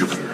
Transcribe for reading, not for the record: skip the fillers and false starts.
Jupiter.